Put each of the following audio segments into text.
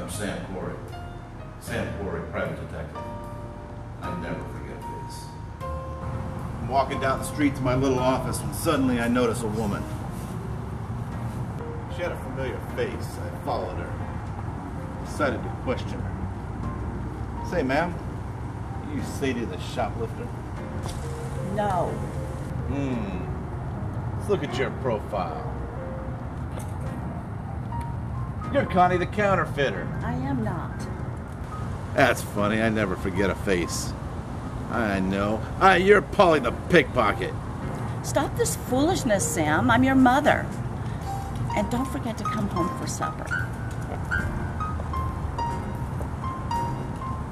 I'm Sam Corey. Sam Corey, private detective. I never forget this. I'm walking down the street to my little office when suddenly I notice a woman. She had a familiar face. I followed her. I decided to question her. Say, ma'am, are you Sadie the shoplifter? No. Let's look at your profile. You're Connie the counterfeiter. I am not. That's funny. I never forget a face. I know. You're Polly the pickpocket. Stop this foolishness, Sam. I'm your mother. And don't forget to come home for supper.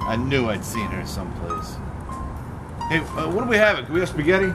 I knew I'd seen her someplace. Hey, what do we have? Can we have spaghetti?